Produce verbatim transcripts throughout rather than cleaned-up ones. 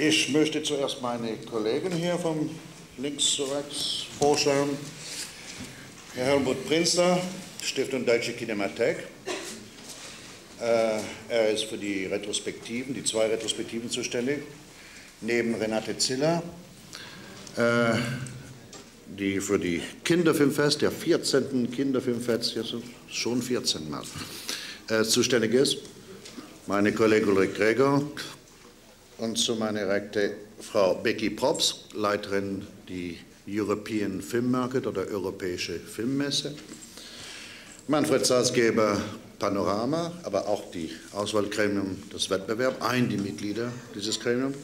Ich möchte zuerst meine Kollegen hier von links zu rechts vorstellen. Herr Helmut Prinzler, Stiftung Deutsche Kinemathek. Er ist für die Retrospektiven, die zwei Retrospektiven zuständig. Neben Renate Ziller, die für die Kinderfilmfest, der vierzehnten Kinderfilmfest, jetzt schon vierzehn Mal, äh, zuständig ist. Meine Kollegin Ulrike Gregor und zu meiner Rechte Frau Becky Props, Leiterin der European Film Market oder Europäische Filmmesse. Manfred Salzgeber, Panorama, aber auch die Auswahlgremium, das Wettbewerb, ein die Mitglieder dieses Gremiums.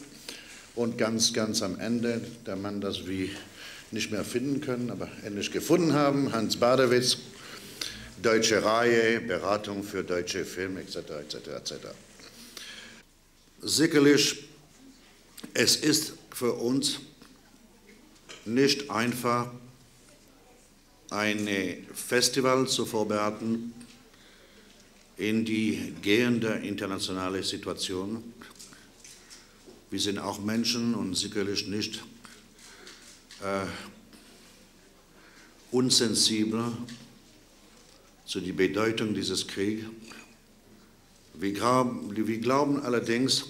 Und ganz, ganz am Ende, der Mann, das wir nicht mehr finden können, aber endlich gefunden haben, Hans Badewitz, Deutsche Reihe, Beratung für deutsche Filme, et cetera et cetera et cetera. Sicherlich, es ist für uns nicht einfach, ein Festival zu vorbereiten in die gehende internationale Situation. Wir sind auch Menschen und sicherlich nicht äh, unsensibel zu der Bedeutung dieses Krieges. Wir, wir glauben allerdings,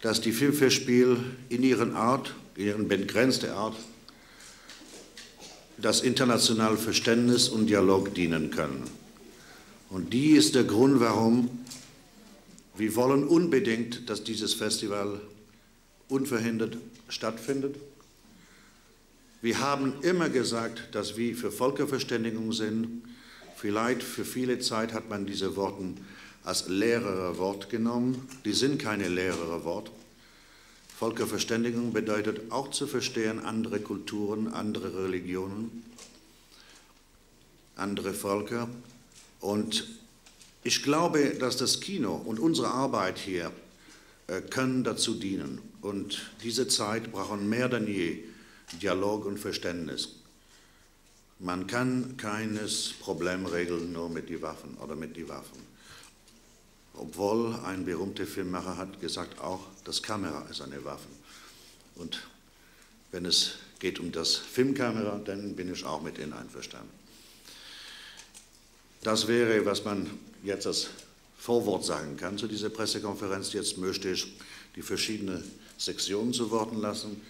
dass die Filmfestspiele in ihrer Art, in ihrer begrenzten Art, das internationale Verständnis und Dialog dienen können. Und die ist der Grund, warum wir wollen unbedingt, dass dieses Festival unverhindert stattfindet. Wir haben immer gesagt, dass wir für Völkerverständigung sind. Vielleicht für viele Zeit hat man diese Worte als leere Wort genommen. Die sind keine leeren Worte. Völkerverständigung bedeutet auch zu verstehen andere Kulturen, andere Religionen, andere Völker. Und ich glaube, dass das Kino und unsere Arbeit hier äh, können dazu dienen. Und diese Zeit brauchen mehr denn je Dialog und Verständnis. Man kann keines Problem regeln nur mit den Waffen oder mit den Waffen. Obwohl ein berühmter Filmemacher hat gesagt, auch das Kamera ist eine Waffe. Und wenn es geht um das Filmkamera, dann bin ich auch mit Ihnen einverstanden. Das wäre, was man jetzt als Vorwort sagen kann zu dieser Pressekonferenz. Jetzt möchte ich die verschiedenen Sektionen zu Wort lassen.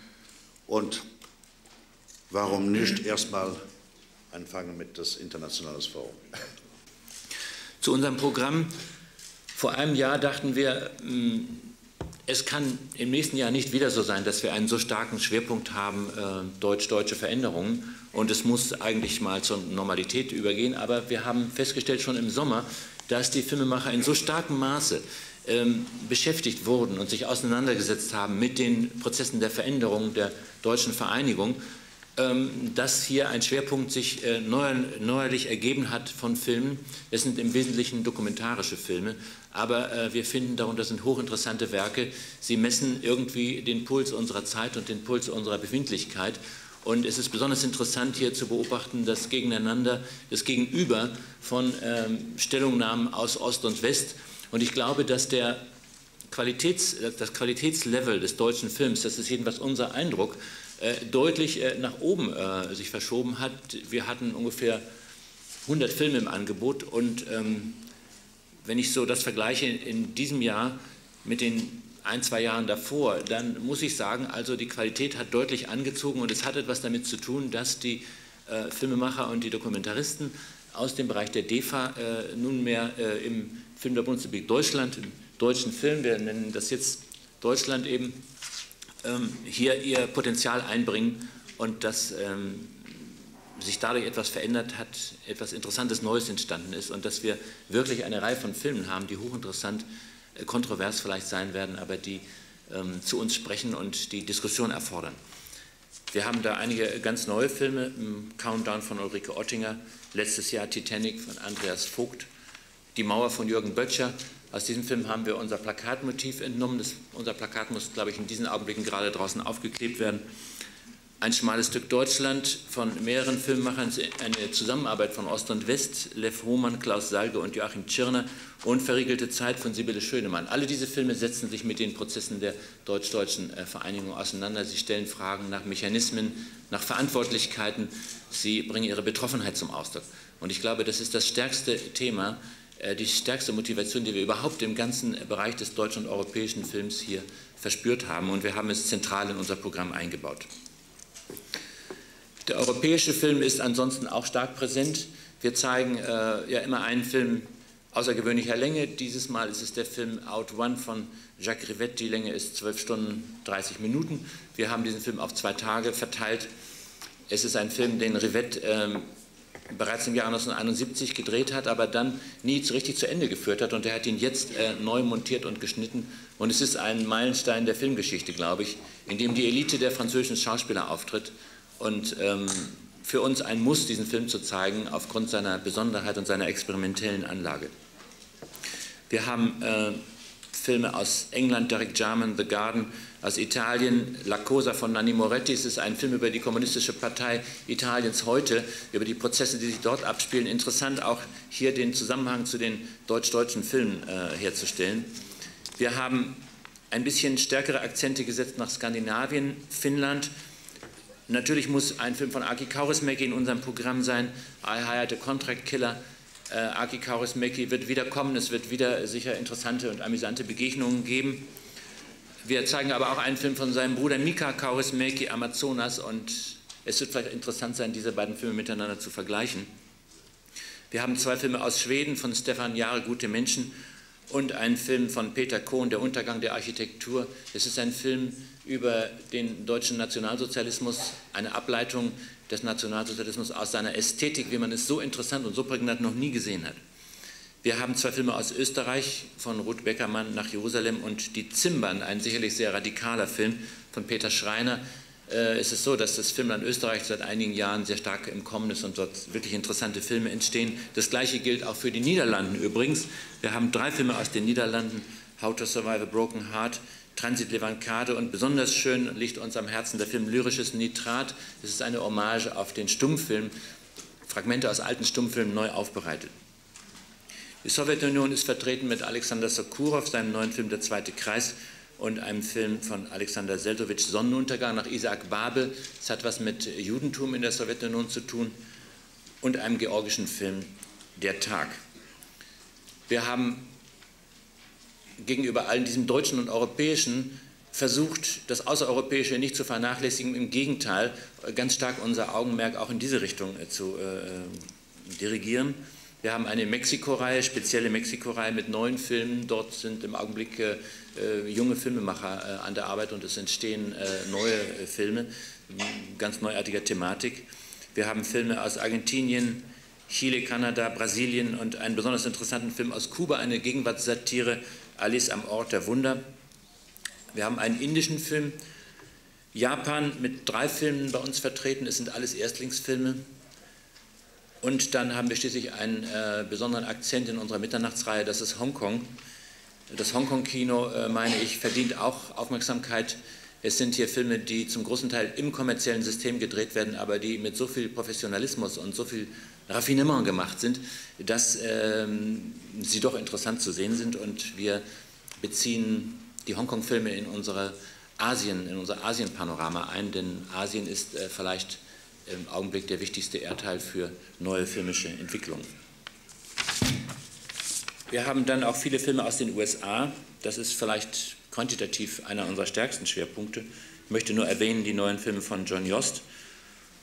Und warum nicht erstmal anfangen mit das Internationales Forum? Zu unserem Programm. Vor einem Jahr dachten wir, es kann im nächsten Jahr nicht wieder so sein, dass wir einen so starken Schwerpunkt haben, deutsch-deutsche Veränderungen. Und es muss eigentlich mal zur Normalität übergehen. Aber wir haben festgestellt schon im Sommer, dass die Filmemacher in so starkem Maße beschäftigt wurden und sich auseinandergesetzt haben mit den Prozessen der Veränderung der deutschen Vereinigung, dass hier ein Schwerpunkt sich neuerlich ergeben hat von Filmen. Es sind im Wesentlichen dokumentarische Filme, aber wir finden darunter sind hochinteressante Werke. Sie messen irgendwie den Puls unserer Zeit und den Puls unserer Befindlichkeit. Und es ist besonders interessant hier zu beobachten, das Gegeneinander, das Gegenüber von ähm, Stellungnahmen aus Ost und West. Und ich glaube, dass der Qualitäts, das Qualitätslevel des deutschen Films, das ist jedenfalls unser Eindruck, äh, deutlich äh, nach oben äh, sich verschoben hat. Wir hatten ungefähr hundert Filme im Angebot und ähm, wenn ich so das vergleiche in, in diesem Jahr mit den ein, zwei Jahren davor, dann muss ich sagen, also die Qualität hat deutlich angezogen und es hat etwas damit zu tun, dass die äh, Filmemacher und die Dokumentaristen aus dem Bereich der DEFA äh, nunmehr äh, im Film der Bundesrepublik Deutschland, im deutschen Film, wir nennen das jetzt Deutschland eben, ähm, hier ihr Potenzial einbringen und dass ähm, sich dadurch etwas verändert hat, etwas Interessantes Neues entstanden ist und dass wir wirklich eine Reihe von Filmen haben, die hochinteressant sind, kontrovers vielleicht sein werden, aber die ähm, zu uns sprechen und die Diskussion erfordern. Wir haben da einige ganz neue Filme, Countdown von Ulrike Ottinger, letztes Jahr Titanic von Andreas Vogt, Die Mauer von Jürgen Böttcher. Aus diesem Film haben wir unser Plakatmotiv entnommen. Das, unser Plakat muss, glaube ich, in diesen Augenblicken gerade draußen aufgeklebt werden. Ein schmales Stück Deutschland von mehreren Filmemachern, eine Zusammenarbeit von Ost und West, Lev Hohmann, Klaus Salge und Joachim Tschirner und Verriegelte Zeit von Sibylle Schönemann. Alle diese Filme setzen sich mit den Prozessen der deutsch-deutschen Vereinigung auseinander. Sie stellen Fragen nach Mechanismen, nach Verantwortlichkeiten. Sie bringen ihre Betroffenheit zum Ausdruck. Und ich glaube, das ist das stärkste Thema, die stärkste Motivation, die wir überhaupt im ganzen Bereich des deutschen und europäischen Films hier verspürt haben. Und wir haben es zentral in unser Programm eingebaut. Der europäische Film ist ansonsten auch stark präsent. Wir zeigen äh, ja immer einen Film außergewöhnlicher Länge. Dieses Mal ist es der Film Out One von Jacques Rivette. Die Länge ist zwölf Stunden, dreißig Minuten. Wir haben diesen Film auf zwei Tage verteilt. Es ist ein Film, den Rivette ähm, bereits im Jahr neunzehnhunderteinundsiebzig gedreht hat, aber dann nie richtig zu Ende geführt hat. Und er hat ihn jetzt äh, neu montiert und geschnitten. Und es ist ein Meilenstein der Filmgeschichte, glaube ich, in dem die Elite der französischen Schauspieler auftritt. Und ähm, für uns ein Muss, diesen Film zu zeigen, aufgrund seiner Besonderheit und seiner experimentellen Anlage. Wir haben äh, Filme aus England, Derek Jarman, The Garden, aus Italien, La Cosa von Nanni Moretti. Es ist ein Film über die kommunistische Partei Italiens heute, über die Prozesse, die sich dort abspielen. Interessant auch hier den Zusammenhang zu den deutsch-deutschen Filmen äh, herzustellen. Wir haben ein bisschen stärkere Akzente gesetzt nach Skandinavien, Finnland. Natürlich muss ein Film von Aki Kaurismäki in unserem Programm sein, I Hired a Contract Killer. Äh, Aki Kaurismäki wird wieder kommen, es wird wieder sicher interessante und amüsante Begegnungen geben. Wir zeigen aber auch einen Film von seinem Bruder Mika Kaurismäki, Amazonas, und es wird vielleicht interessant sein, diese beiden Filme miteinander zu vergleichen. Wir haben zwei Filme aus Schweden von Stefan Jahre, Gute Menschen, und einen Film von Peter Kohn, Der Untergang der Architektur. Es ist ein Film über den deutschen Nationalsozialismus, eine Ableitung des Nationalsozialismus aus seiner Ästhetik, wie man es so interessant und so prägnant noch nie gesehen hat. Wir haben zwei Filme aus Österreich von Ruth Beckermann, Nach Jerusalem, und Die Zimbern, ein sicherlich sehr radikaler Film von Peter Schreiner. Äh, es ist so, dass das Filmland Österreich seit einigen Jahren sehr stark im Kommen ist und dort wirklich interessante Filme entstehen. Das Gleiche gilt auch für die Niederlanden übrigens. Wir haben drei Filme aus den Niederlanden, How to Survive a Broken Heart, Transit Levancade, und besonders schön liegt uns am Herzen der Film Lyrisches Nitrat. Es ist eine Hommage auf den Stummfilm, Fragmente aus alten Stummfilmen neu aufbereitet. Die Sowjetunion ist vertreten mit Alexander Sokurov, seinem neuen Film Der zweite Kreis, und einem Film von Alexander Seldowitsch, Sonnenuntergang, nach Isaac Babel. Es hat was mit Judentum in der Sowjetunion zu tun, und einem georgischen Film, Der Tag. Wir haben gegenüber all diesem Deutschen und Europäischen versucht, das Außereuropäische nicht zu vernachlässigen. Im Gegenteil, ganz stark unser Augenmerk auch in diese Richtung zu äh, dirigieren. Wir haben eine Mexiko-Reihe, spezielle Mexiko-Reihe mit neuen Filmen. Dort sind im Augenblick äh, junge Filmemacher äh, an der Arbeit, und es entstehen äh, neue äh, Filme, ganz neuartiger Thematik. Wir haben Filme aus Argentinien, Chile, Kanada, Brasilien und einen besonders interessanten Film aus Kuba, eine Gegenwartssatire, Alice am Ort der Wunder. Wir haben einen indischen Film, Japan mit drei Filmen bei uns vertreten, es sind alles Erstlingsfilme. Und dann haben wir schließlich einen äh, besonderen Akzent in unserer Mitternachtsreihe, das ist Hongkong. Das Hongkong-Kino, äh, meine ich, verdient auch Aufmerksamkeit. Es sind hier Filme, die zum großen Teil im kommerziellen System gedreht werden, aber die mit so viel Professionalismus und so viel Raffinement gemacht sind, dass ähm, sie doch interessant zu sehen sind, und wir beziehen die Hongkong-Filme in unsere Asien, in unser Asien-Panorama ein, denn Asien ist äh, vielleicht im Augenblick der wichtigste Erdteil für neue filmische Entwicklungen. Wir haben dann auch viele Filme aus den U S A. Das ist vielleicht quantitativ einer unserer stärksten Schwerpunkte. Ich möchte nur erwähnen die neuen Filme von John Yost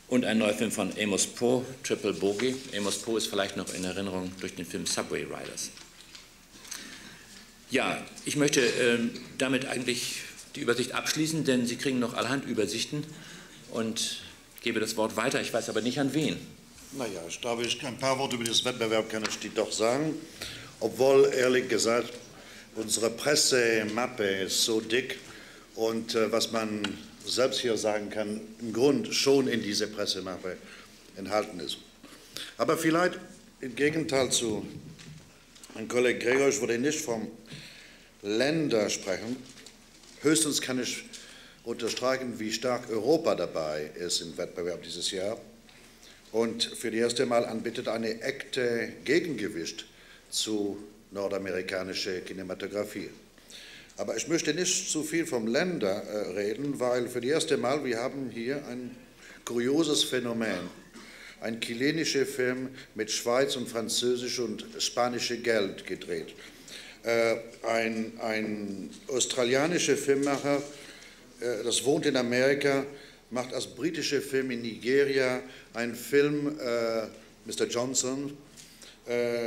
und einen neuen Film von Amos Poe, Triple Bogey. Amos Poe ist vielleicht noch in Erinnerung durch den Film Subway Riders. Ja, ich möchte äh, damit eigentlich die Übersicht abschließen, denn Sie kriegen noch allerhand Übersichten, und ich gebe das Wort weiter, ich weiß aber nicht an wen. Naja, ich glaube, ich kann ein paar Worte über diesen Wettbewerb kann ich die doch sagen, obwohl, ehrlich gesagt, unsere Pressemappe ist so dick, und äh, was man selbst hier sagen kann, im Grund schon in dieser Pressemappe enthalten ist. Aber vielleicht im Gegenteil zu meinem Kollegen Gregor, ich würde nicht vom Länder sprechen, höchstens kann ich unterstreichen, wie stark Europa dabei ist im Wettbewerb dieses Jahr und für das erste Mal anbietet eine echte Gegengewicht zu nordamerikanischer Kinematografie. Aber ich möchte nicht zu viel vom Länder reden, weil für das erste Mal wir haben hier ein kurioses Phänomen. Ein chilenischer Film mit Schweiz und französisch und spanischem Geld gedreht. Ein, ein australianischer Filmmacher, das wohnt in Amerika, macht als britischer Film in Nigeria einen Film, äh, Mister Johnson, äh,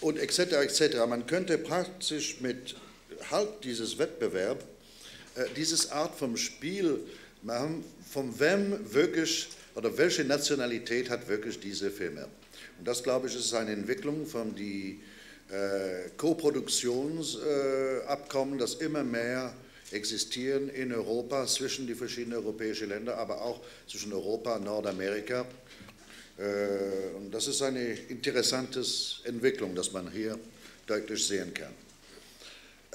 und et cetera et cetera. Man könnte praktisch mit halt dieses Wettbewerb, äh, dieses Art vom Spiel machen, von wem wirklich oder welche Nationalität hat wirklich diese Filme. Und das, glaube ich, ist eine Entwicklung von die äh, Koproduktionsabkommen, äh, das immer mehr existieren in Europa zwischen die verschiedenen europäischen Länder, aber auch zwischen Europa und Nordamerika. Äh, und das ist eine interessante Entwicklung, das man hier deutlich sehen kann.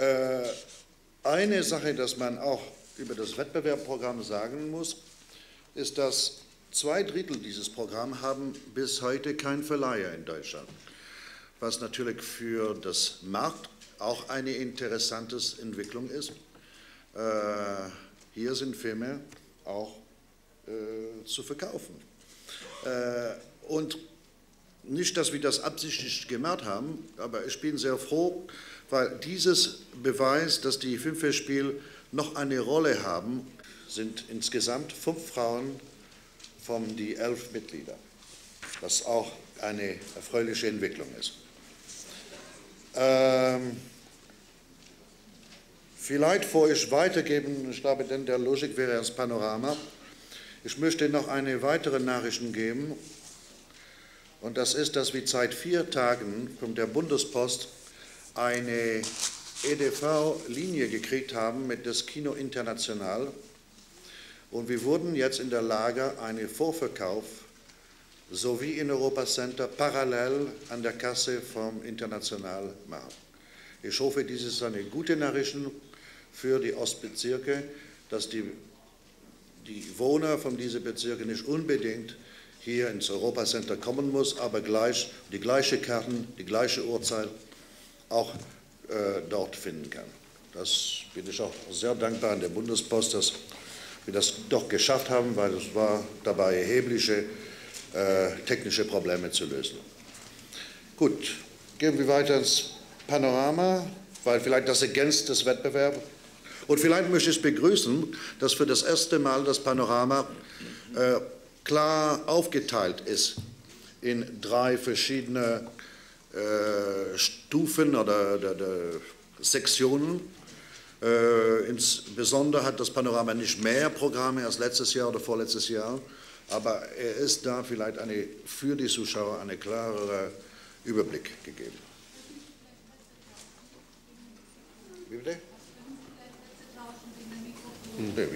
Äh, eine Sache, dass man auch über das Wettbewerbsprogramm sagen muss, ist, dass zwei Drittel dieses Programms haben bis heute keinen Verleiher in Deutschland, was natürlich für das Markt auch eine interessante Entwicklung ist. Äh, hier sind Filme auch äh, zu verkaufen. Äh, und nicht, dass wir das absichtlich gemacht haben, aber ich bin sehr froh, weil dieses Beweis, dass die Filmfestspiele noch eine Rolle haben, sind insgesamt fünf Frauen von die elf Mitglieder, was auch eine erfreuliche Entwicklung ist. Ähm, vielleicht, bevor ich weitergeben, ich glaube, denn der Logik wäre das Panorama, ich möchte noch eine weitere Nachricht geben, und das ist, dass wir seit vier Tagen von der Bundespost eine E D V-Linie gekriegt haben mit das Kino International, und wir wurden jetzt in der Lage, einen Vorverkauf sowie in Europa Center parallel an der Kasse vom International machen. Ich hoffe, dies ist eine gute Nachricht für die Ostbezirke, dass die, die Wohner von diesen Bezirken nicht unbedingt hier ins Europa Center kommen muss, aber gleich die gleiche Karten, die gleiche Uhrzeit auch äh, dort finden kann. Das bin ich auch sehr dankbar an der Bundespost, dass wir das doch geschafft haben, weil es war dabei erhebliche äh, technische Probleme zu lösen. Gut, gehen wir weiter ins Panorama, weil vielleicht das ergänzt das Wettbewerb. Und vielleicht möchte ich begrüßen, dass für das erste Mal das Panorama äh, klar aufgeteilt ist in drei verschiedene äh, Stufen oder, oder, oder Sektionen. Äh, insbesondere hat das Panorama nicht mehr Programme als letztes Jahr oder vorletztes Jahr, aber er ist da vielleicht eine, für die Zuschauer einen klareren Überblick gegeben. Wie bitte?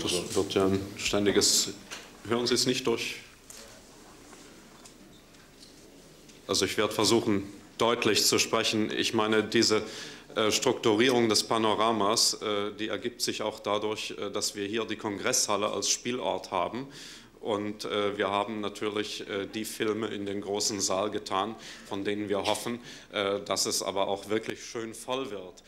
Das wird ja ein ständiges. Hören Sie es nicht durch? Also ich werde versuchen, deutlich zu sprechen. Ich meine, diese äh, Strukturierung des Panoramas, äh, die ergibt sich auch dadurch, äh, dass wir hier die Kongresshalle als Spielort haben. Und äh, wir haben natürlich äh, die Filme in den großen Saal getan, von denen wir hoffen, äh, dass es aber auch wirklich schön voll wird.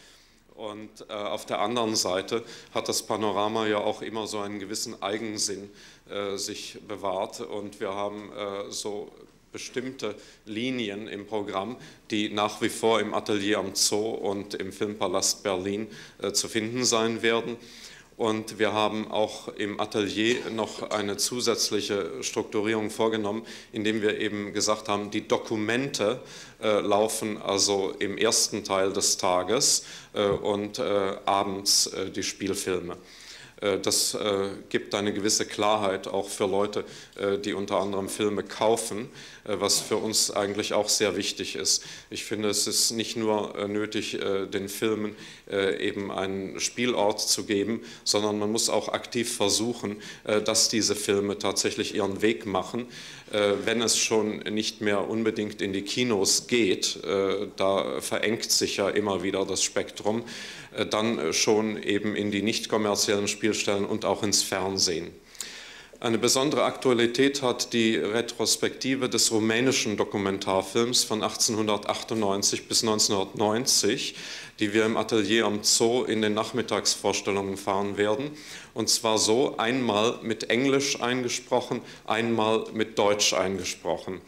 Und äh, auf der anderen Seite hat das Panorama ja auch immer so einen gewissen Eigensinn äh, sich bewahrt. Und wir haben äh, so bestimmte Linien im Programm, die nach wie vor im Atelier am Zoo und im Filmpalast Berlin äh, zu finden sein werden. Und wir haben auch im Atelier noch eine zusätzliche Strukturierung vorgenommen, indem wir eben gesagt haben, die Dokumente äh, laufen also im ersten Teil des Tages äh, und äh, abends äh, die Spielfilme. Äh, das äh, gibt eine gewisse Klarheit auch für Leute, äh, die unter anderem Filme kaufen, äh, was für uns eigentlich auch sehr wichtig ist. Ich finde, es ist nicht nur äh, nötig, äh, den Filmen eben einen Spielort zu geben, sondern man muss auch aktiv versuchen, dass diese Filme tatsächlich ihren Weg machen wenn es schon nicht mehr unbedingt in die Kinos geht, da verengt sich ja immer wieder das Spektrum, dann schon eben in die nicht kommerziellen Spielstellen und auch ins Fernsehen. Eine besondere Aktualität hat die Retrospektive des rumänischen Dokumentarfilms von achtzehnhundertachtundneunzig bis neunzehnhundertneunzig, die wir im Atelier am Zoo in den Nachmittagsvorstellungen fahren werden. Und zwar so, einmal mit Englisch eingesprochen, einmal mit Deutsch eingesprochen.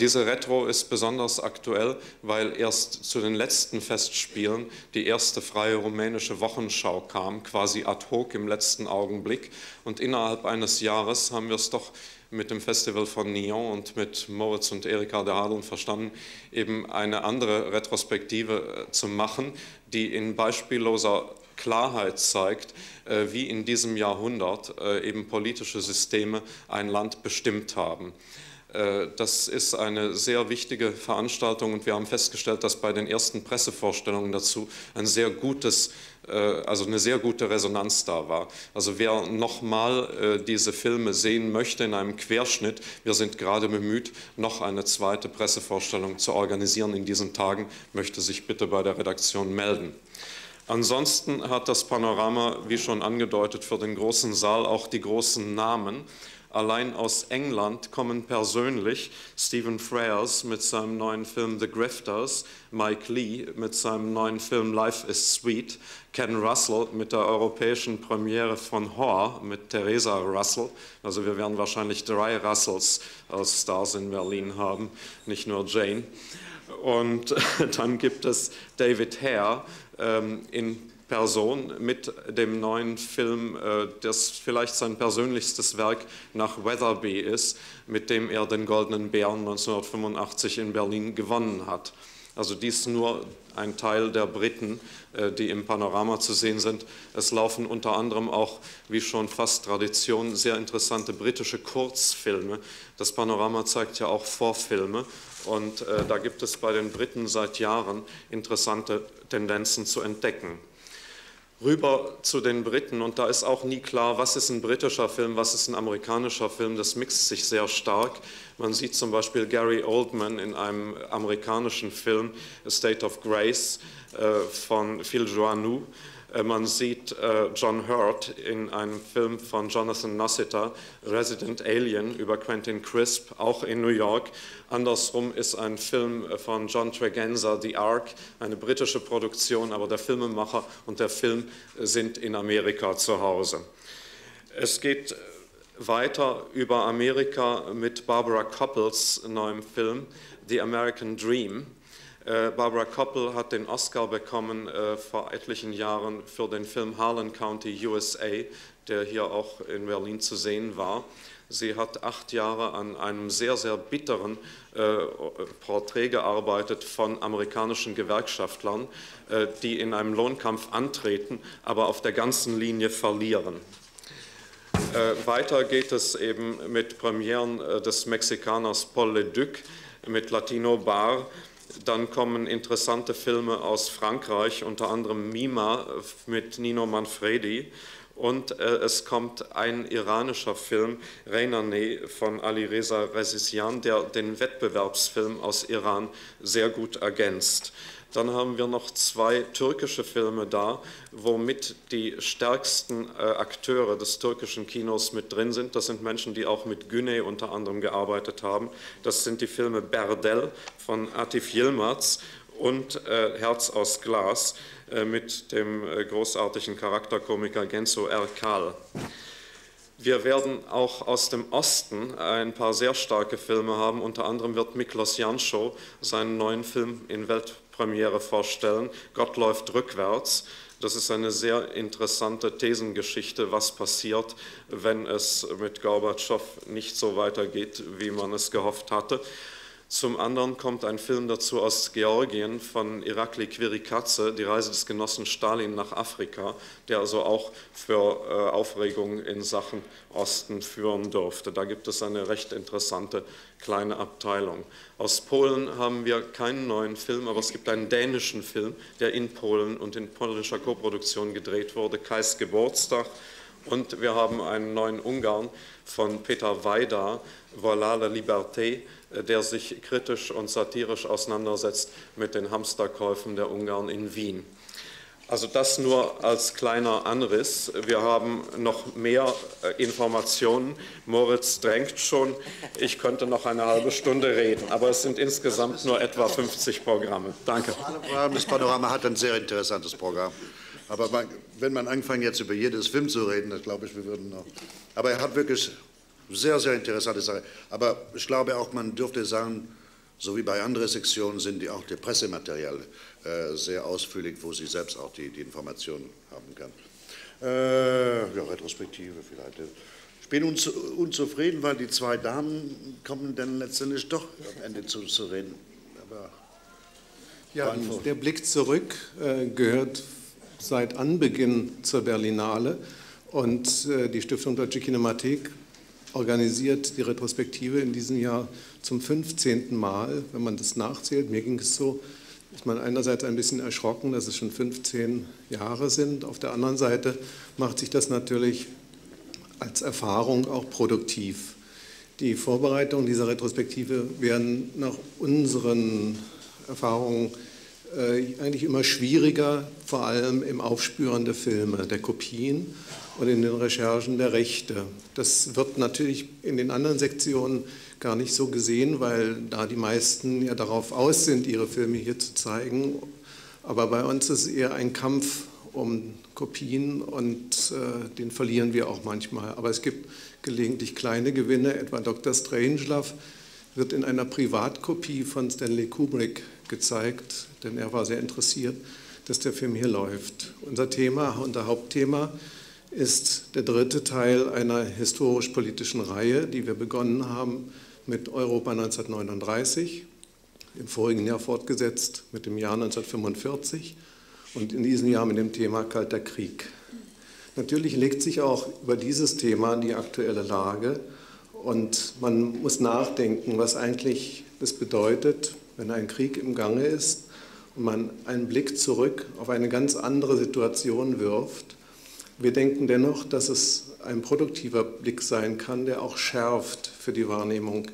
Diese Retro ist besonders aktuell, weil erst zu den letzten Festspielen die erste freie rumänische Wochenschau kam, quasi ad hoc im letzten Augenblick. Und innerhalb eines Jahres haben wir es doch mit dem Festival von Nyon und mit Moritz und Erika de Hadeln verstanden, eben eine andere Retrospektive zu machen, die in beispielloser Klarheit zeigt, wie in diesem Jahrhundert eben politische Systeme ein Land bestimmt haben. Das ist eine sehr wichtige Veranstaltung und wir haben festgestellt, dass bei den ersten Pressevorstellungen dazu ein sehr gutes, also eine sehr gute Resonanz da war. Also wer nochmal diese Filme sehen möchte in einem Querschnitt, wir sind gerade bemüht, noch eine zweite Pressevorstellung zu organisieren in diesen Tagen, möchte sich bitte bei der Redaktion melden. Ansonsten hat das Panorama, wie schon angedeutet, für den großen Saal auch die großen Namen. Allein aus England kommen persönlich Stephen Frears mit seinem neuen Film The Grifters, Mike Lee mit seinem neuen Film Life is Sweet, Ken Russell mit der europäischen Premiere von Horror mit Theresa Russell. Also wir werden wahrscheinlich drei Russells als Stars in Berlin haben, nicht nur Jane. Und dann gibt es David Hare ähm, in Person mit dem neuen Film, das vielleicht sein persönlichstes Werk nach Weatherby ist, mit dem er den Goldenen Bären neunzehnhundertfünfundachtzig in Berlin gewonnen hat. Also dies nur ein Teil der Briten, die im Panorama zu sehen sind. Es laufen unter anderem auch, wie schon fast Tradition, sehr interessante britische Kurzfilme. Das Panorama zeigt ja auch Vorfilme. Und da gibt es bei den Briten seit Jahren interessante Tendenzen zu entdecken. Rüber zu den Briten, und da ist auch nie klar, was ist ein britischer Film, was ist ein amerikanischer Film, das mixt sich sehr stark. Man sieht zum Beispiel Gary Oldman in einem amerikanischen Film, A State of Grace von Phil Joannou. Man sieht John Hurt in einem Film von Jonathan Nossiter, Resident Alien über Quentin Crisp, auch in New York. Andersrum ist ein Film von John Tregenza, The Ark, eine britische Produktion, aber der Filmemacher und der Film sind in Amerika zu Hause. Es geht weiter über Amerika mit Barbara Koppels neuem Film, The American Dream. Barbara Koppel hat den Oscar bekommen äh, vor etlichen Jahren für den Film Harlan County, U S A, der hier auch in Berlin zu sehen war. Sie hat acht Jahre an einem sehr, sehr bitteren äh, Porträt gearbeitet von amerikanischen Gewerkschaftlern, äh, die in einem Lohnkampf antreten, aber auf der ganzen Linie verlieren. Äh, weiter geht es eben mit Premieren äh, des Mexikaners Paul Le Duc, mit Latino Bar. Dann kommen interessante Filme aus Frankreich, unter anderem Mima mit Nino Manfredi. Und äh, es kommt ein iranischer Film, Reynaneh von Alireza Rezisian, der den Wettbewerbsfilm aus Iran sehr gut ergänzt. Dann haben wir noch zwei türkische Filme da, womit die stärksten äh, Akteure des türkischen Kinos mit drin sind. Das sind Menschen, die auch mit Güney unter anderem gearbeitet haben. Das sind die Filme Berdel von Atif Yilmaz und äh, Herz aus Glas äh, mit dem äh, großartigen Charakterkomiker Genzo Erkal. Wir werden auch aus dem Osten ein paar sehr starke Filme haben. Unter anderem wird Miklos Janszow seinen neuen Film in Weltpremiere vorstellen, Gott läuft rückwärts. Das ist eine sehr interessante Thesengeschichte, was passiert, wenn es mit Gorbatschow nicht so weitergeht, wie man es gehofft hatte. Zum anderen kommt ein Film dazu aus Georgien von Irakli Quirikadze, Die Reise des Genossen Stalin nach Afrika, der also auch für äh, Aufregung in Sachen Osten führen dürfte. Da gibt es eine recht interessante kleine Abteilung. Aus Polen haben wir keinen neuen Film, aber es gibt einen dänischen Film, der in Polen und in polnischer Koproduktion gedreht wurde, Kais Geburtstag. Und wir haben einen neuen Ungarn von Peter Vajda, Voilà la Liberté, der sich kritisch und satirisch auseinandersetzt mit den Hamsterkäufen der Ungarn in Wien. Also das nur als kleiner Anriss. Wir haben noch mehr Informationen. Moritz drängt schon. Ich könnte noch eine halbe Stunde reden, aber es sind insgesamt nur etwa fünfzig Programme. Danke. Das Panorama hat ein sehr interessantes Programm. Aber man, wenn man anfängt, jetzt über jedes Film zu reden, das glaube ich, wir würden noch. Aber er hat wirklich sehr, sehr interessante Sachen. Aber ich glaube auch, man dürfte sagen, so wie bei anderen Sektionen sind die auch die Pressematerial äh, sehr ausführlich, wo sie selbst auch die, die Informationen haben kann. Äh, ja, Retrospektive vielleicht. Ich bin unzu, unzufrieden, weil die zwei Damen kommen dann letztendlich doch am Ende zu, zu reden. Aber ja, der Blick zurück äh, gehört seit Anbeginn zur Berlinale und äh, die Stiftung Deutsche Kinemathek organisiert die Retrospektive in diesem Jahr zum fünfzehnten Mal, wenn man das nachzählt. Mir ging es so, ich meine, einerseits ein bisschen erschrocken, dass es schon fünfzehn Jahre sind. Auf der anderen Seite macht sich das natürlich als Erfahrung auch produktiv. Die Vorbereitungen dieser Retrospektive werden nach unseren Erfahrungen eigentlich immer schwieriger, vor allem im Aufspüren der Filme, der Kopien und in den Recherchen der Rechte. Das wird natürlich in den anderen Sektionen gar nicht so gesehen, weil da die meisten ja darauf aus sind, ihre Filme hier zu zeigen. Aber bei uns ist es eher ein Kampf um Kopien und äh, den verlieren wir auch manchmal. Aber es gibt gelegentlich kleine Gewinne, etwa Doktor Strangelove wird in einer Privatkopie von Stanley Kubrick gezeigt, denn er war sehr interessiert, dass der Film hier läuft. Unser Thema, unser Hauptthema ist der dritte Teil einer historisch-politischen Reihe, die wir begonnen haben mit Europa neunzehnhundertneununddreißig, im vorigen Jahr fortgesetzt mit dem Jahr neunzehnhundertfünfundvierzig und in diesem Jahr mit dem Thema Kalter Krieg. Natürlich legt sich auch über dieses Thema die aktuelle Lage. Und man muss nachdenken, was eigentlich das bedeutet, wenn ein Krieg im Gange ist und man einen Blick zurück auf eine ganz andere Situation wirft. Wir denken dennoch, dass es ein produktiver Blick sein kann, der auch schärft für die Wahrnehmung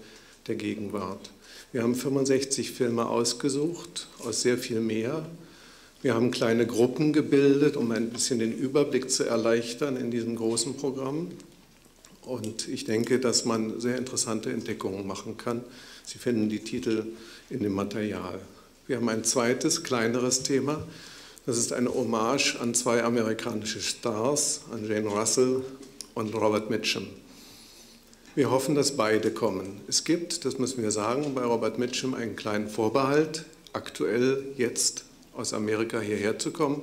der Gegenwart. Wir haben fünfundsechzig Filme ausgesucht, aus sehr viel mehr. Wir haben kleine Gruppen gebildet, um ein bisschen den Überblick zu erleichtern in diesem großen Programm. Und ich denke, dass man sehr interessante Entdeckungen machen kann. Sie finden die Titel in dem Material. Wir haben ein zweites, kleineres Thema. Das ist eine Hommage an zwei amerikanische Stars, an Jane Russell und Robert Mitchum. Wir hoffen, dass beide kommen. Es gibt, das müssen wir sagen, bei Robert Mitchum einen kleinen Vorbehalt, aktuell jetzt aus Amerika hierher zu kommen.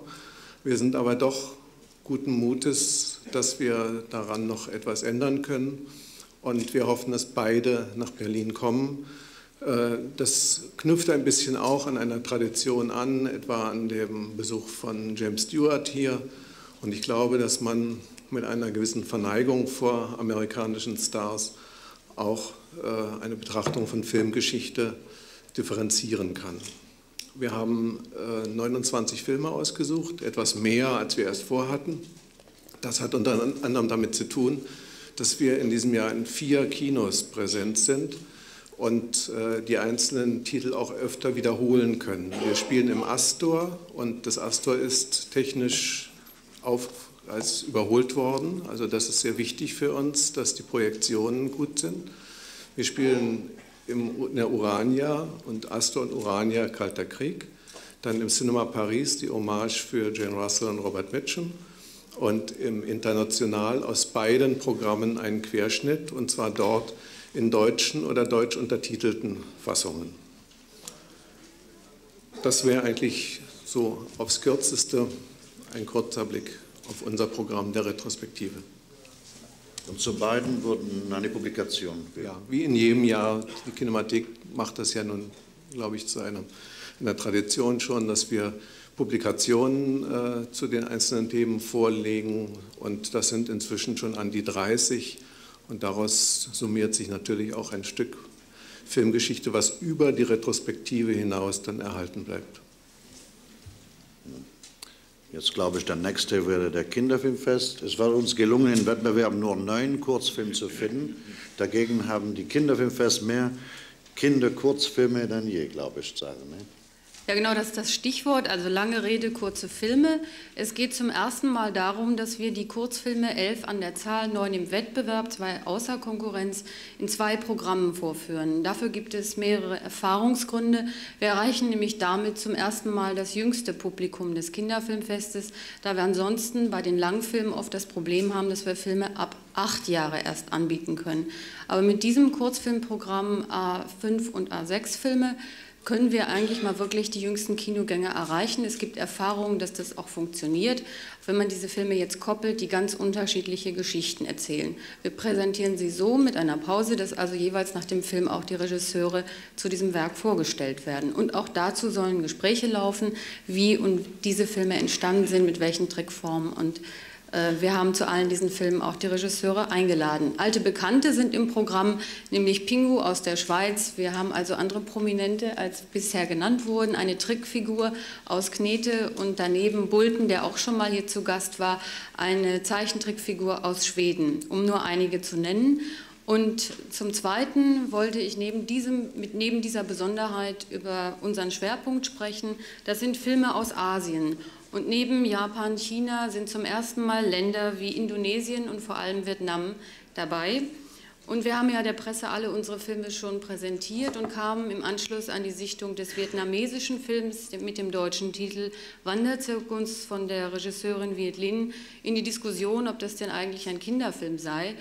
Wir sind aber doch guten Mutes, dass wir daran noch etwas ändern können. Und wir hoffen, dass beide nach Berlin kommen. Das knüpft ein bisschen auch an einer Tradition an, etwa an dem Besuch von James Stewart hier. Und ich glaube, dass man mit einer gewissen Verneigung vor amerikanischen Stars auch eine Betrachtung von Filmgeschichte differenzieren kann. Wir haben neunundzwanzig Filme ausgesucht, etwas mehr, als wir erst vorhatten. Das hat unter anderem damit zu tun, dass wir in diesem Jahr in vier Kinos präsent sind und die einzelnen Titel auch öfter wiederholen können. Wir spielen im Astor und das Astor ist technisch auf, als überholt worden. Also das ist sehr wichtig für uns, dass die Projektionen gut sind. Wir spielen in der Urania und Astor und Urania, Kalter Krieg. Dann im Cinema Paris die Hommage für Jane Russell und Robert Mitchum. Und im International aus beiden Programmen einen Querschnitt, und zwar dort in deutschen oder deutsch untertitelten Fassungen. Das wäre eigentlich so aufs Kürzeste ein kurzer Blick auf unser Programm der Retrospektive. Und zu beiden wurden eine Publikation. Ja, wie in jedem Jahr. Die Kinemathek macht das ja nun, glaube ich, zu einer, einer Tradition schon, dass wir Publikationen äh, zu den einzelnen Themen vorlegen. Und das sind inzwischen schon an die dreißig. Und daraus summiert sich natürlich auch ein Stück Filmgeschichte, was über die Retrospektive hinaus dann erhalten bleibt. Jetzt glaube ich, der nächste wäre der Kinderfilmfest. Es war uns gelungen, in Wettbewerben nur neun Kurzfilme zu finden. Dagegen haben die Kinderfilmfest mehr Kinderkurzfilme denn je, glaube ich, zu sagen. Ne? Ja, genau, das ist das Stichwort, also lange Rede, kurze Filme. Es geht zum ersten Mal darum, dass wir die Kurzfilme, elf an der Zahl, neun im Wettbewerb, zwei außer Konkurrenz, in zwei Programmen vorführen. Dafür gibt es mehrere Erfahrungsgründe. Wir erreichen nämlich damit zum ersten Mal das jüngste Publikum des Kinderfilmfestes, da wir ansonsten bei den Langfilmen oft das Problem haben, dass wir Filme ab acht Jahre erst anbieten können. Aber mit diesem Kurzfilmprogramm A fünf und A sechs Filme können wir eigentlich mal wirklich die jüngsten Kinogänger erreichen. Es gibt Erfahrungen, dass das auch funktioniert, wenn man diese Filme jetzt koppelt, die ganz unterschiedliche Geschichten erzählen. Wir präsentieren sie so mit einer Pause, dass also jeweils nach dem Film auch die Regisseure zu diesem Werk vorgestellt werden. Und auch dazu sollen Gespräche laufen, wie und diese Filme entstanden sind, mit welchen Trickformen. Und äh, wir haben zu allen diesen Filmen auch die Regisseure eingeladen. Alte Bekannte sind im Programm, nämlich Pingu aus der Schweiz. Wir haben also andere Prominente, als bisher genannt wurden. Eine Trickfigur aus Knete und daneben Bulten, der auch schon mal hier zu Gast war. Eine Zeichentrickfigur aus Schweden, um nur einige zu nennen. Und zum Zweiten wollte ich neben, diesem, mit, neben dieser Besonderheit über unseren Schwerpunkt sprechen. Das sind Filme aus Asien. Und neben Japan, China sind zum ersten Mal Länder wie Indonesien und vor allem Vietnam dabei. Und wir haben ja der Presse alle unsere Filme schon präsentiert und kamen im Anschluss an die Sichtung des vietnamesischen Films mit dem deutschen Titel Wanderzirkus von der Regisseurin Vietlin in die Diskussion, ob das denn eigentlich ein Kinderfilm sei.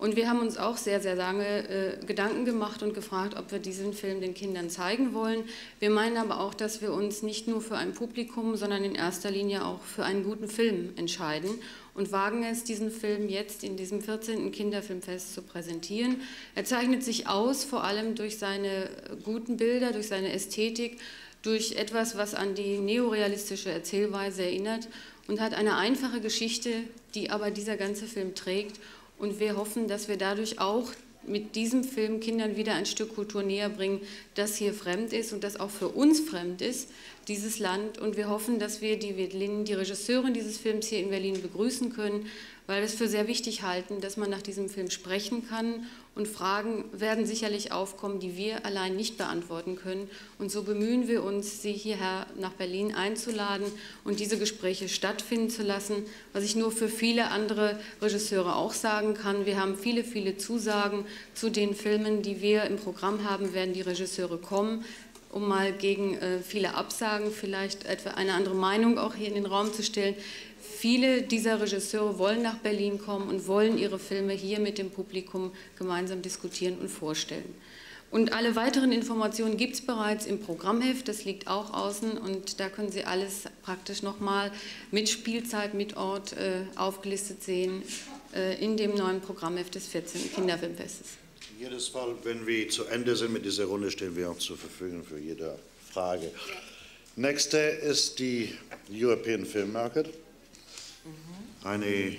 Und wir haben uns auch sehr, sehr lange äh, Gedanken gemacht und gefragt, ob wir diesen Film den Kindern zeigen wollen. Wir meinen aber auch, dass wir uns nicht nur für ein Publikum, sondern in erster Linie auch für einen guten Film entscheiden und wagen es, diesen Film jetzt in diesem vierzehnten Kinderfilmfest zu präsentieren. Er zeichnet sich aus, vor allem durch seine guten Bilder, durch seine Ästhetik, durch etwas, was an die neorealistische Erzählweise erinnert und hat eine einfache Geschichte, die aber dieser ganze Film trägt. Und wir hoffen, dass wir dadurch auch mit diesem Film Kindern wieder ein Stück Kultur näher bringen, das hier fremd ist und das auch für uns fremd ist, dieses Land. Und wir hoffen, dass wir die Vietlin, die Regisseurin dieses Films hier in Berlin begrüßen können, weil wir es für sehr wichtig halten, dass man nach diesem Film sprechen kann. Und Fragen werden sicherlich aufkommen, die wir allein nicht beantworten können. Und so bemühen wir uns, sie hierher nach Berlin einzuladen und diese Gespräche stattfinden zu lassen, was ich nur für viele andere Regisseure auch sagen kann. Wir haben viele, viele Zusagen zu den Filmen, die wir im Programm haben, werden die Regisseure kommen, um mal gegen äh, viele Absagen vielleicht etwa eine andere Meinung auch hier in den Raum zu stellen. Viele dieser Regisseure wollen nach Berlin kommen und wollen ihre Filme hier mit dem Publikum gemeinsam diskutieren und vorstellen. Und alle weiteren Informationen gibt es bereits im Programmheft, das liegt auch außen und da können Sie alles praktisch nochmal mit Spielzeit, mit Ort äh, aufgelistet sehen äh, in dem neuen Programmheft des vierzehnten Kinderfilmfestes. Jedes Mal, wenn wir zu Ende sind mit dieser Runde, stehen wir auch zur Verfügung für jede Frage. Nächste ist die European Film Market. Eine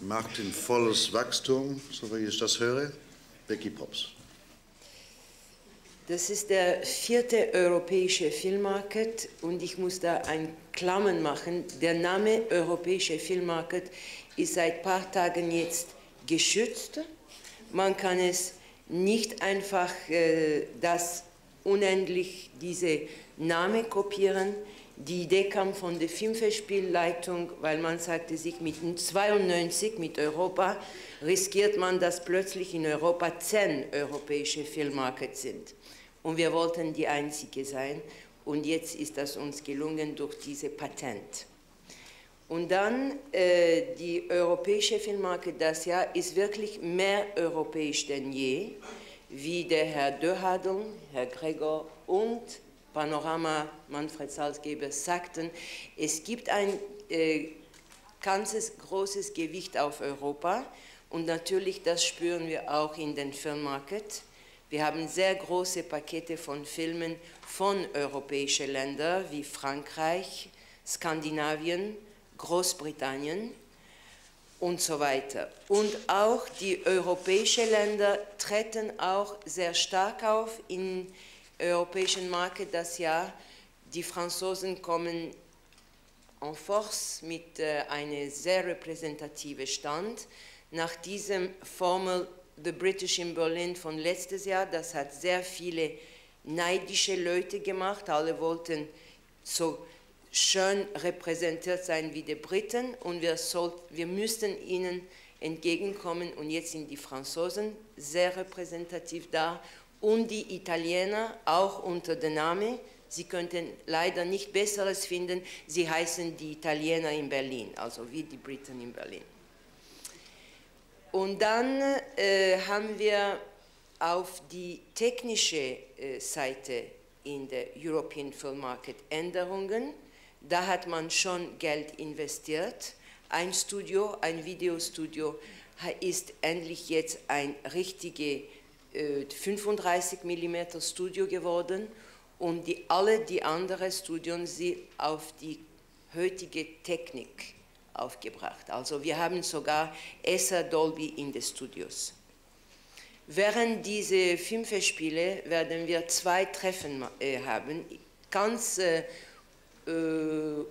Markt in volles Wachstum, so wie ich das höre. Becky Props. Das ist der vierte europäische Film Market und ich muss da ein Klammern machen. Der Name Europäische Film Market ist seit ein paar Tagen jetzt geschützt. Man kann es nicht einfach äh, das unendlich diese Namen kopieren. Die Idee kam von der Filmfestspielleitung, weil man sagte sich, mit zweiundneunzig, mit Europa, riskiert man, dass plötzlich in Europa zehn europäische Filmmarkets sind. Und wir wollten die einzige sein. Und jetzt ist das uns gelungen durch diese Patent. Und dann äh, die europäische Filmmarket, das Jahr ist wirklich mehr europäisch denn je, wie der Herr de Hadeln, Herr Gregor und Panorama Manfred Salzgeber sagten, es gibt ein äh, ganzes großes Gewicht auf Europa und natürlich das spüren wir auch in den Filmmarket. Wir haben sehr große Pakete von Filmen von europäischen Ländern wie Frankreich, Skandinavien, Großbritannien und so weiter. Und auch die europäischen Länder treten auch sehr stark auf im europäischen Markt das Jahr. Die Franzosen kommen en force mit äh, einem sehr repräsentativen Stand. Nach diesem Formel The British in Berlin von letztes Jahr, das hat sehr viele neidische Leute gemacht. Alle wollten so schön repräsentiert sein wie die Briten und wir, sollt, wir müssten ihnen entgegenkommen. Und jetzt sind die Franzosen sehr repräsentativ da und die Italiener auch unter dem Namen. Sie könnten leider nicht Besseres finden. Sie heißen die Italiener in Berlin, also wie die Briten in Berlin. Und dann äh, haben wir auf die technische äh, Seite in der European Film Market Änderungen. Da hat man schon Geld investiert. Ein Studio, ein Videostudio ist endlich jetzt ein richtiges äh, fünfunddreißig Millimeter Studio geworden. Und die, alle die anderen Studios sind auf die heutige Technik aufgebracht. Also wir haben sogar Essa Dolby in den Studios. Während dieser Filmfestspiele werden wir zwei Treffen äh, haben, ganz äh, äh,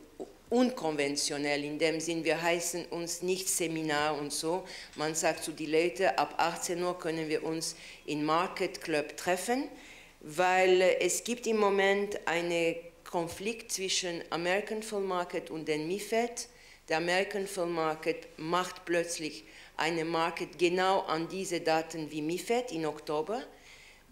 unkonventionell, in dem Sinn, wir heißen uns nicht Seminar und so. Man sagt zu den Leuten, ab achtzehn Uhr können wir uns im Market Club treffen, weil es gibt im Moment einen Konflikt zwischen American Film Market und den MIFED. Der American Film Market macht plötzlich eine Market genau an diese Daten wie MIFED im Oktober.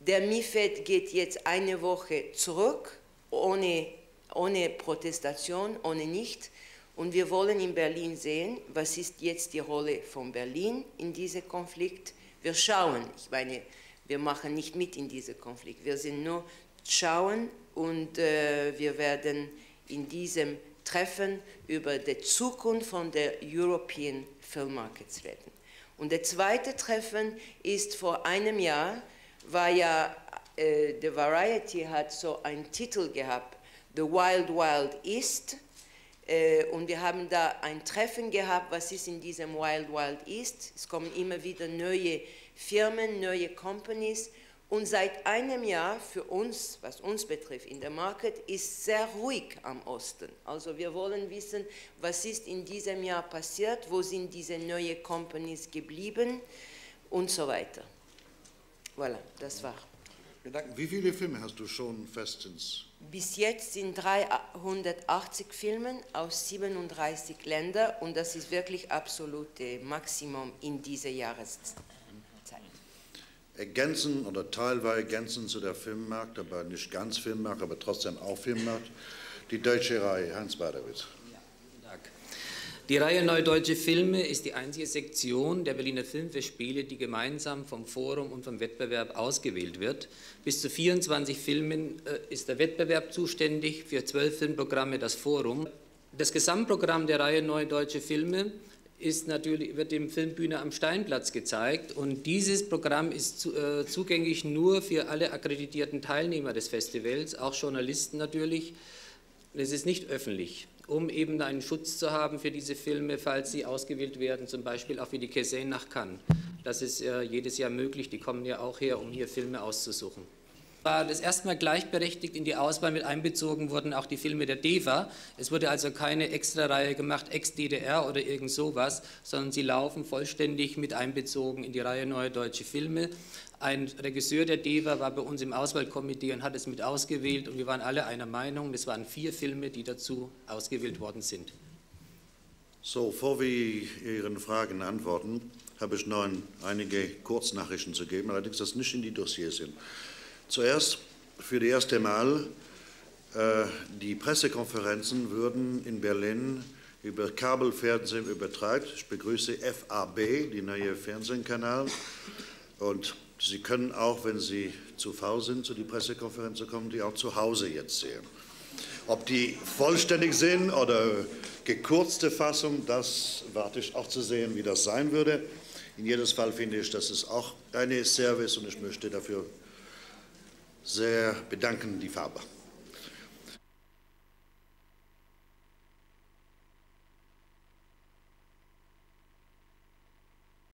Der MIFED geht jetzt eine Woche zurück, ohne, ohne Protestation, ohne nicht. Und wir wollen in Berlin sehen, was ist jetzt die Rolle von Berlin in diesem Konflikt. Wir schauen, ich meine, wir machen nicht mit in diesem Konflikt, wir sind nur schauen und äh, wir werden in diesem Treffen über die Zukunft von der European Film Markets reden. Und das zweite Treffen ist vor einem Jahr, war ja, äh, die Variety hat so einen Titel gehabt, The Wild Wild East, äh, und wir haben da ein Treffen gehabt, was ist in diesem Wild Wild East, es kommen immer wieder neue Firmen, neue Companies, und seit einem Jahr für uns, was uns betrifft, in der Market, ist sehr ruhig am Osten. Also wir wollen wissen, was ist in diesem Jahr passiert, wo sind diese neuen Companies geblieben und so weiter. Voilà, das war. Wie viele Filme hast du schon festens? Bis jetzt sind dreihundertachtzig Filme aus siebenunddreißig Ländern und das ist wirklich absolute Maximum in dieser Jahreszeit. Ergänzen oder teilweise ergänzen zu der Filmmarkt, aber nicht ganz Filmmarkt, aber trotzdem auch Filmmarkt, die deutsche Reihe, Hans Badewitz. Ja, guten Tag. Die Reihe Neue Deutsche Filme ist die einzige Sektion der Berliner Filmfestspiele, die gemeinsam vom Forum und vom Wettbewerb ausgewählt wird. Bis zu vierundzwanzig Filmen ist der Wettbewerb zuständig, für zwölf Filmprogramme das Forum. Das Gesamtprogramm der Reihe Neue Deutsche Filme ist natürlich, wird im Filmbühne am Steinplatz gezeigt und dieses Programm ist zu, äh, zugänglich nur für alle akkreditierten Teilnehmer des Festivals, auch Journalisten natürlich. Es ist nicht öffentlich, um eben einen Schutz zu haben für diese Filme, falls sie ausgewählt werden, zum Beispiel auch wie die Cassine nach Cannes. Das ist äh, jedes Jahr möglich, die kommen ja auch her, um hier Filme auszusuchen. War das erstmal gleichberechtigt in die Auswahl mit einbezogen wurden auch die Filme der DEFA. Es wurde also keine Extra-Reihe gemacht, Ex-D D R oder irgend sowas, sondern sie laufen vollständig mit einbezogen in die Reihe Neue Deutsche Filme. Ein Regisseur der DEFA war bei uns im Auswahlkomitee und hat es mit ausgewählt und wir waren alle einer Meinung. Es waren vier Filme, die dazu ausgewählt worden sind. So, vor wir Ihren Fragen antworten, habe ich noch einige Kurznachrichten zu geben, allerdings das nicht in die Dossiers sind. Zuerst für das erste Mal, äh, die Pressekonferenzen würden in Berlin über Kabelfernsehen übertragen. Ich begrüße F A B, den neuen Fernsehkanal. Und Sie können auch, wenn Sie zu faul sind, zu den Pressekonferenzen kommen, die auch zu Hause jetzt sehen. Ob die vollständig sind oder gekürzte Fassung, das warte ich auch zu sehen, wie das sein würde. In jedem Fall finde ich, das ist auch eine Service und ich möchte dafür sehr bedanken, die Farbe.